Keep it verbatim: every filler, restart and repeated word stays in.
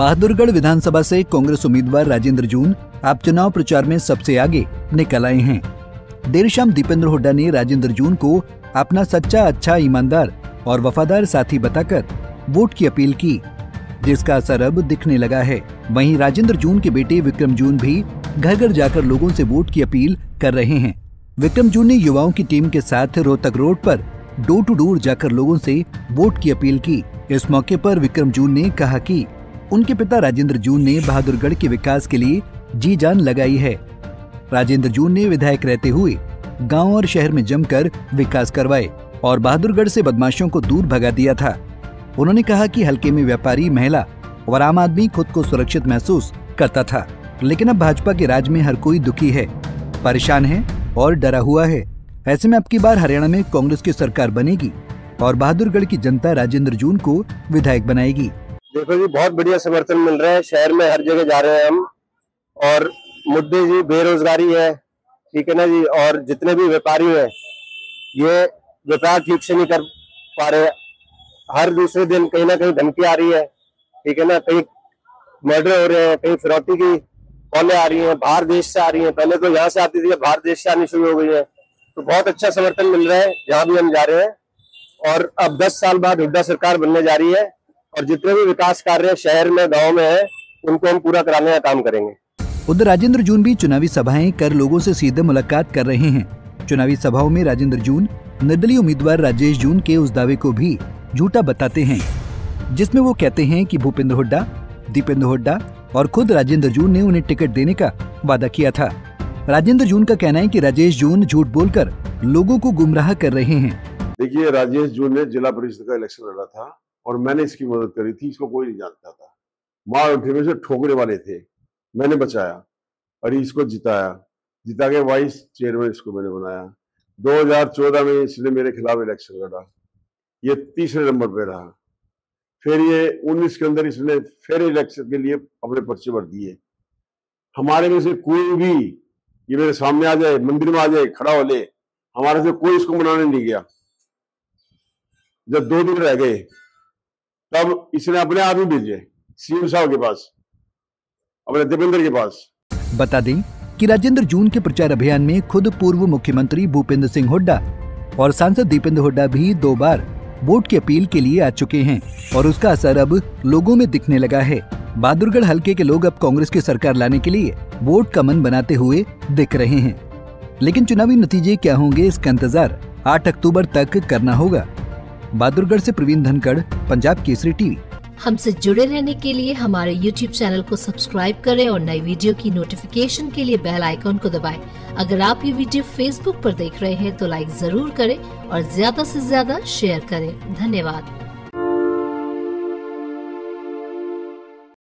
बहादुरगढ़ विधानसभा से कांग्रेस उम्मीदवार राजेंद्र जून आप चुनाव प्रचार में सबसे आगे निकल आए हैं। देर शाम दीपेंद्र हुड्डा ने राजेंद्र जून को अपना सच्चा, अच्छा, ईमानदार और वफादार साथी बताकर वोट की अपील की, जिसका असर अब दिखने लगा है। वहीं राजेंद्र जून के बेटे विक्रम जून भी घर घर जाकर लोगों से वोट की अपील कर रहे हैं। विक्रम जून ने युवाओं की टीम के साथ रोहतक रोड पर डोर टू डोर जाकर लोगों से वोट की अपील की। इस मौके पर विक्रम जून ने कहा कि उनके पिता राजेंद्र जून ने बहादुरगढ़ के विकास के लिए जी जान लगाई है। राजेंद्र जून ने विधायक रहते हुए गांव और शहर में जमकर विकास करवाए और बहादुरगढ़ से बदमाशों को दूर भगा दिया था। उन्होंने कहा कि हलके में व्यापारी, महिला और आम आदमी खुद को सुरक्षित महसूस करता था, लेकिन अब भाजपा के राज में हर कोई दुखी है, परेशान है और डरा हुआ है। ऐसे में अब की बार हरियाणा में कांग्रेस की सरकार बनेगी और बहादुरगढ़ की जनता राजेंद्र जून को विधायक बनाएगी। देखो जी, बहुत बढ़िया समर्थन मिल रहा है, शहर में हर जगह जा रहे हैं हम। और मुद्दे जी बेरोजगारी है, ठीक है ना जी, और जितने भी व्यापारी हैं ये व्यापार ठीक से नहीं कर पा रहे। हर दूसरे दिन कहीं ना कहीं धमकी आ रही है, ठीक है ना, कहीं मर्डर हो रहे हैं, कहीं फिरौती की कॉलें आ रही हैं, बाहर देश से आ रही हैं। पहले तो यहाँ से आती थी, बाहर देश से आनी शुरू हो गई है। तो बहुत अच्छा समर्थन मिल रहा है जहाँ भी हम जा रहे हैं। और अब दस साल बाद हुड्डा सरकार बनने जा रही है और जितने भी विकास कार्य शहर में, गाँव में है, उनको हम पूरा कराने का काम करेंगे। उधर राजेंद्र जून भी चुनावी सभाएं कर लोगों से सीधे मुलाकात कर रहे हैं। चुनावी सभाओं में राजेंद्र जून निर्दलीय उम्मीदवार राजेश जून के उस दावे को भी झूठा बताते हैं जिसमें वो कहते हैं कि भूपेंद्र हुड्डा, दीपेंद्र हुड्डा और खुद राजेंद्र जून ने उन्हें टिकट देने का वादा किया था। राजेंद्र जून का कहना है कि राजेश जून झूठ बोलकर लोगों को गुमराह कर रहे हैं। देखिए, राजेश जून ने जिला परिषद का इलेक्शन लड़ा था और मैंने इसकी मदद करी थी, इसको कोई नहीं जानता था। मार उठे में से ठोकने वाले थे, मैंने बचाया और इसको जिताया, जिता के वाइस चेयरमैन इसको मैंने बनाया। दो हज़ार चौदह में इसने मेरे खिलाफ इलेक्शन लड़ा, ये तीसरे नंबर पे रहा। फिर ये उन्नीस के अंदर इसने फिर इलेक्शन के लिए अपने पर्चे भर दिए। हमारे में से कोई भी ये मेरे सामने आ जाए, मंदिर में आ जाए, खड़ा हो ले, हमारे से कोई इसको मनाने नहीं गया। जब दो दिन रह गए तब इसने अपने आदमी भेजे सीएम साहब के पास, अपने दीपेंद्र के पास। बता दें कि राजेंद्र जून के प्रचार अभियान में खुद पूर्व मुख्यमंत्री भूपेंद्र सिंह हुड्डा और सांसद दीपेंद्र हुड्डा भी दो बार वोट की अपील के लिए आ चुके हैं और उसका असर अब लोगों में दिखने लगा है। बहादुरगढ़ हलके के लोग अब कांग्रेस की सरकार लाने के लिए वोट का मन बनाते हुए दिख रहे हैं, लेकिन चुनावी नतीजे क्या होंगे इसका इंतजार आठ अक्टूबर तक करना होगा। बहादुरगढ़ से प्रवीण धनकड़, पंजाब केसरी टीवी। हमसे जुड़े रहने के लिए हमारे YouTube चैनल को सब्सक्राइब करें और नई वीडियो की नोटिफिकेशन के लिए बेल आइकॉन को दबाएं। अगर आप ये वीडियो Facebook पर देख रहे हैं तो लाइक जरूर करें और ज्यादा से ज्यादा शेयर करें। धन्यवाद।